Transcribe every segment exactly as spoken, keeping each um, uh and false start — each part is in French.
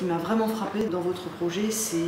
qui m'a vraiment frappé dans votre projet, c'est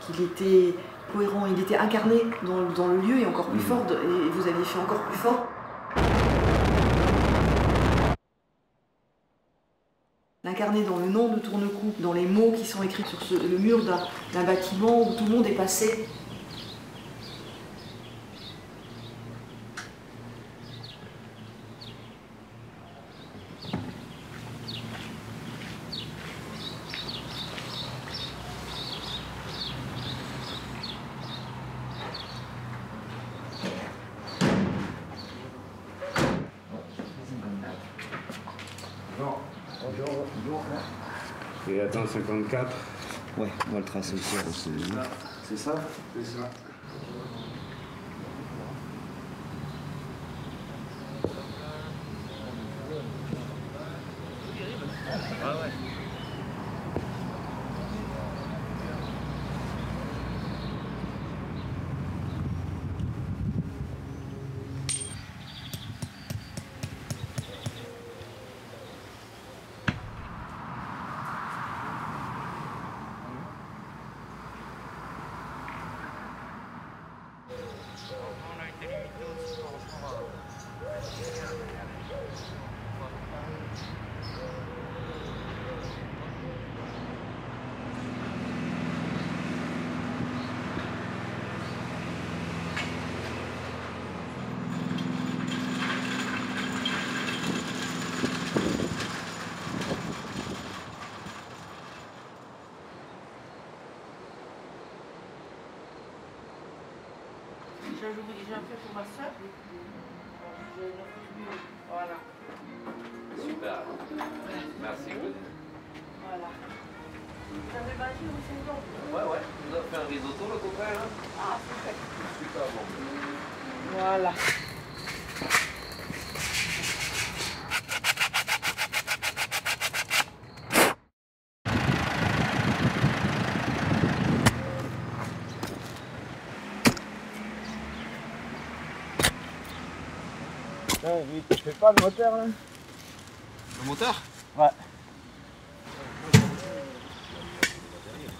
qu'il était cohérent, il était incarné dans, dans le lieu et encore plus fort, et vous aviez fait encore plus fort. Incarné dans le nom de Tournecoupe, dans les mots qui sont écrits sur ce, le mur d'un bâtiment où tout le monde est passé. Et attends, cinquante-quatre. Ouais, on va le tracer aussi. C'est ça? C'est ça. Je vous ai déjà fait pour ma soeur. Voilà. Super. Merci. Voilà. Vous avez mangé au saison? Ouais, ouais. Vous avez fait un risotto, le copain, hein? Ah, c'est fait. Super bon. Voilà. Ouais, lui, tu fais pas le moteur là? Le moteur? Ouais.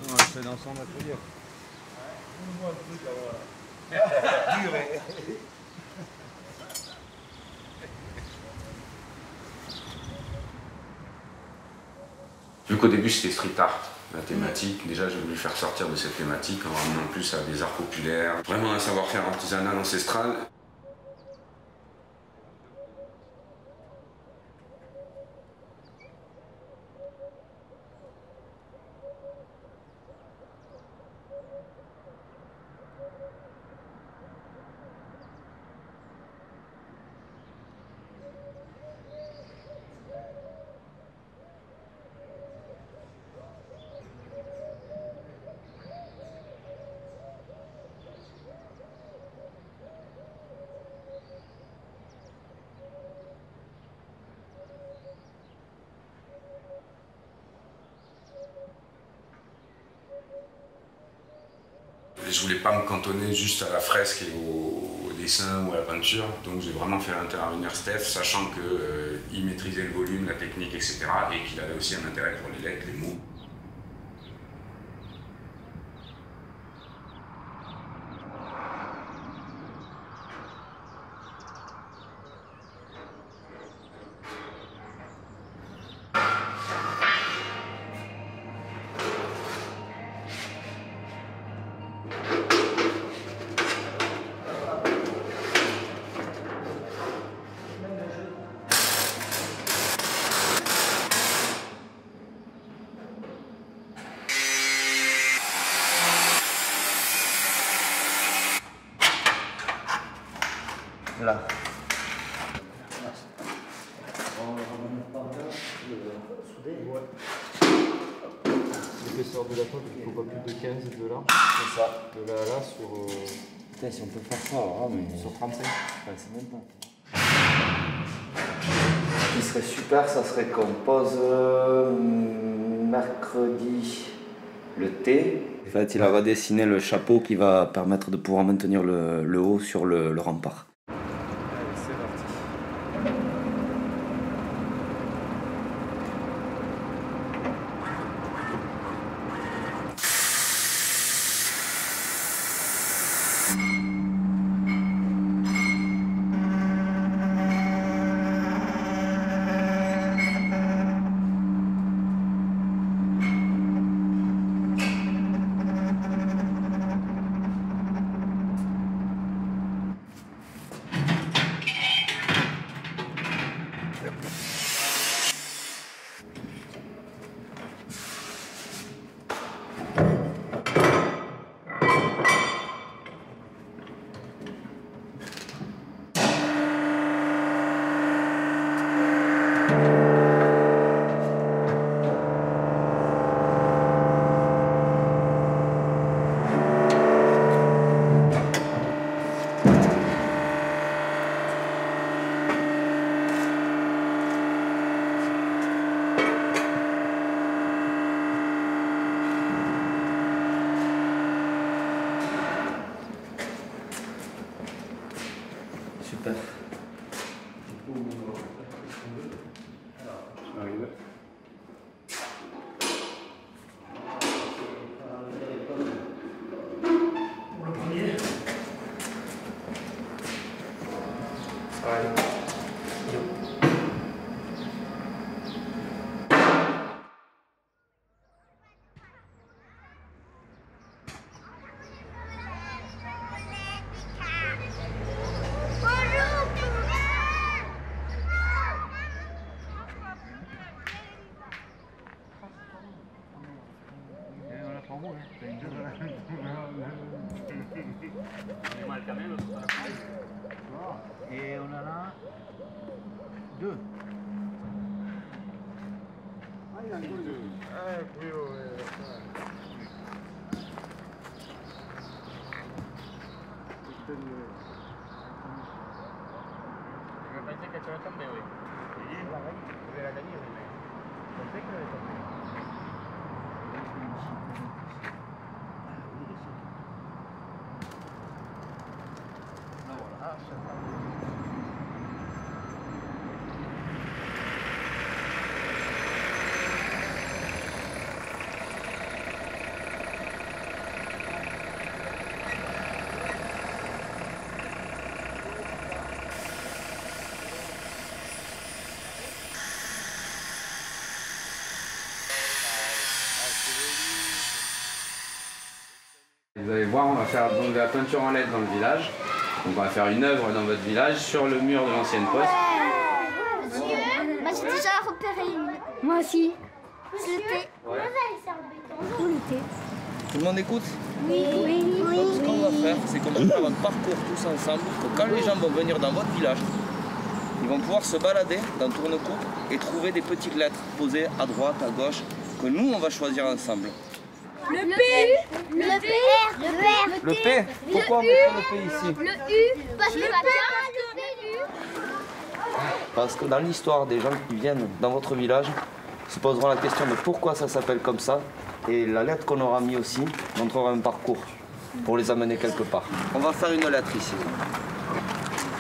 On le fait dans son atelier. Ouais. Dur, hein. Vu qu'au début c'était street art, la thématique, déjà j'ai voulu faire sortir de cette thématique en ramenant plus à des arts populaires, vraiment un savoir-faire artisanal ancestral. Je voulais pas me cantonner juste à la fresque et au, au dessin ou à la peinture, donc j'ai vraiment fait intervenir Steph, sachant qu'il euh, maîtrisait le volume, la technique, et cetera, et qu'il avait aussi un intérêt pour les lettres, les mots. Là. On va remettre par là, souder. Ouais. L'épaisseur de la pointe, il ne faut pas plus de quinze de là. C'est ça. De là à là sur. Euh... Putain, si on peut faire ça, alors, hein, mais. Sur trente-cinq. Ouais, c'est même pas. Ce qui serait super, ça serait qu'on pose euh, mercredi le thé. En fait, il a redessiné le chapeau qui va permettre de pouvoir maintenir le, le haut sur le, le rempart. Super. J'arrive. Pour le premier. Ouais. Yo. Il camelo sulla no, e una là due vai ancora due eh più eh pensi che c'era tan bene sì la vai era da niente non sei credo Vous allez voir, on va faire donc de la peinture en lettres dans le village. Donc on va faire une œuvre dans votre village sur le mur de l'ancienne poste. Monsieur, moi j'ai déjà repéré une. Moi aussi. Monsieur, on va aller faire le béton. Tout le monde écoute ? Oui, oui, oui. Donc ce qu'on va faire, c'est qu'on va faire un parcours tous ensemble. Que quand les gens vont venir dans votre village, ils vont pouvoir se balader dans Tournecoupe et trouver des petites lettres posées à droite, à gauche, que nous on va choisir ensemble. Le P, le P, le P, le P. Pourquoi on met le P ici? Le U, parce que Parce que dans l'histoire, des gens qui viennent dans votre village se poseront la question de pourquoi ça s'appelle comme ça. Et la lettre qu'on aura mis aussi montrera un parcours pour les amener quelque part. On va faire une lettre ici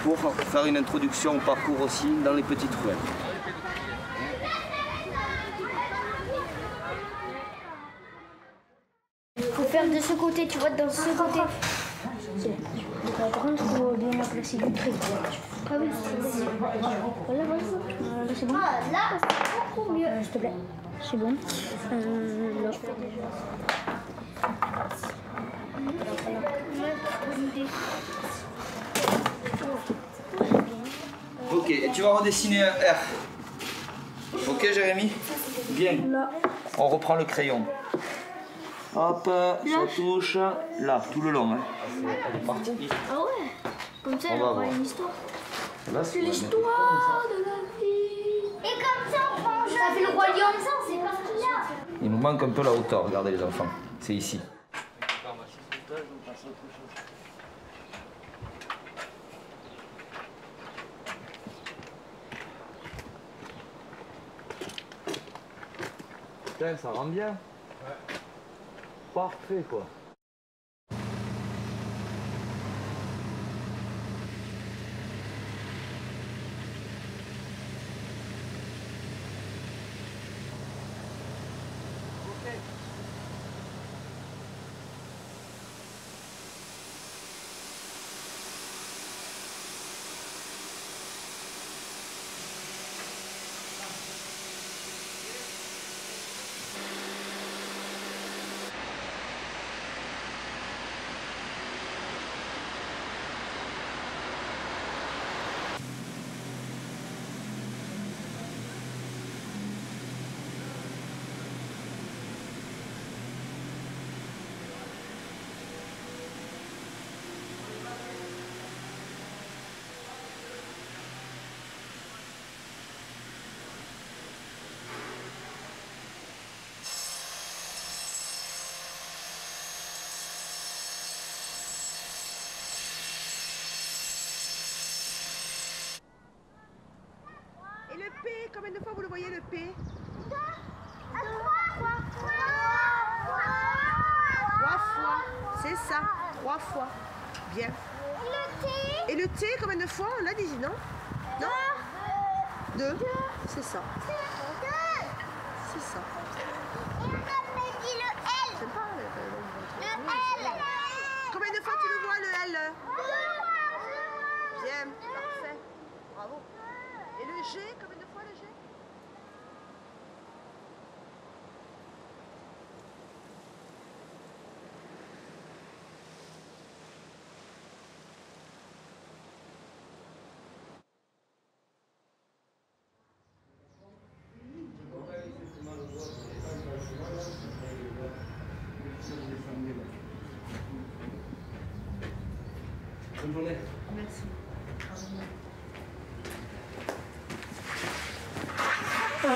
pour faire une introduction au parcours aussi dans les petites ruelles. Faire de ce côté, tu vois, dans ce côté. Par contre, il faut bien la placer du truc. Ah oui, c'est bon. Voilà, voilà. C'est bon. Là, c'est beaucoup mieux. S'il te plaît. C'est bon. Euh, là. Ok, et tu vas redessiner un R. Ok, Jérémy? Bien. On reprend le crayon. Hop, ça touche là, tout le long. Hein. C'est parti. Ah ouais, comme ça, on va avoir une histoire. C'est l'histoire de la vie. Et comme ça, on prend le jeu. Ça fait le roi lion, ça, c'est parti là. Il nous manque un peu la hauteur, regardez les enfants. C'est ici. Putain, ça rend bien. Ouais. Parfait quoi. P. Combien de fois vous le voyez le P? Deux. Trois. Trois fois. C'est ça. Trois fois. Bien. Et le T? Et le T, combien de fois? On l'a dit, non? Non. Deux. Deux. C'est ça. Deux. C'est ça. Et on a dit le L. Je sais pas. Le L. Combien de fois tu le vois le L? Deux. Bien. Parfait. Bravo. Et le G, combien de fois le G? Bonne journée. Merci. On part,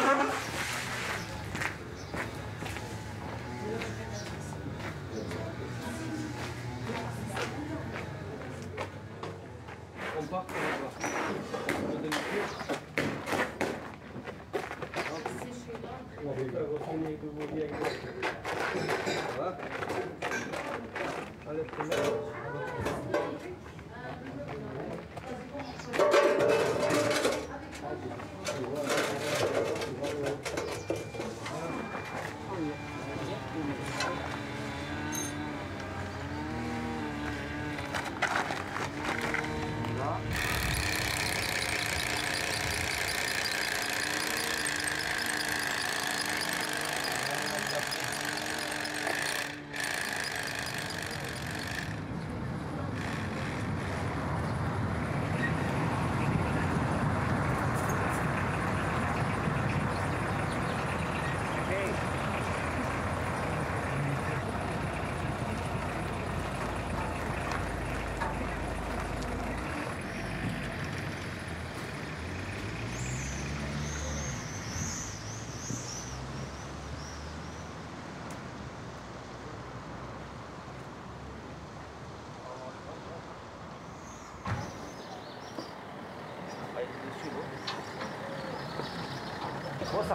on va. On va retourner avec vos vies avec vous. Ça va? Allez, c'est bon.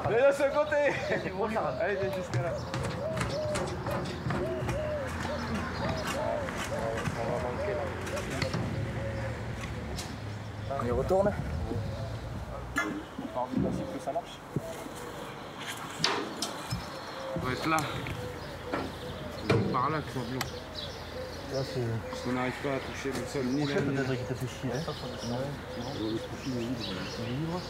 Mais de ce côté bon, ça va. Allez, viens jusqu'à là. On y retourne. On va voir que ça marche. On va être là. Par là, que ce soit blanc. Là, c'est... Parce qu'on n'arrive pas à toucher le sol ni là, ni là. Peut-être qu'il t'a fait chier. Ouais, c'est bon. Le profil est libre. Il est libre.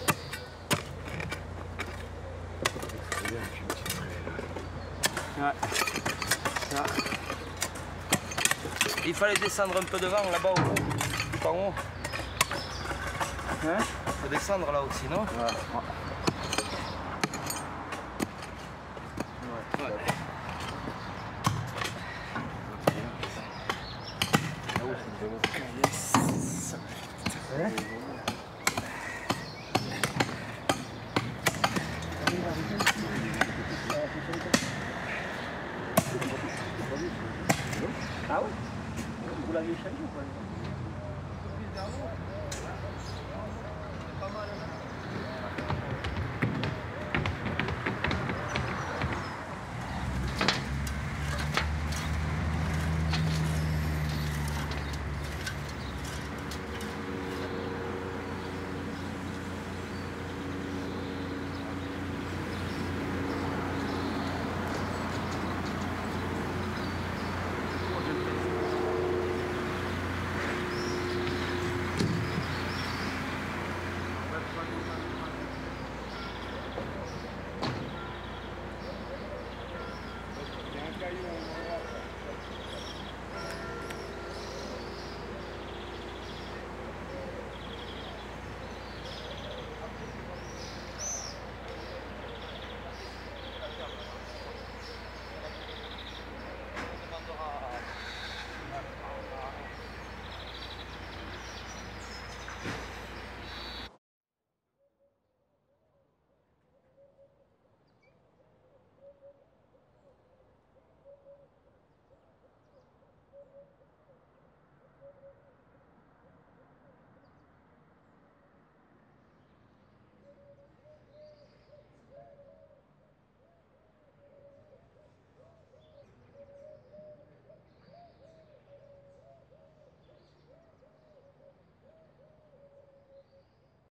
Ouais. Ouais. Il fallait descendre un peu devant là-bas au bout, tout en haut. Hein? Faut descendre là aussi, non? Ouais. Ouais. Ouais. Ah oui, c'est bon. Yes. Hein?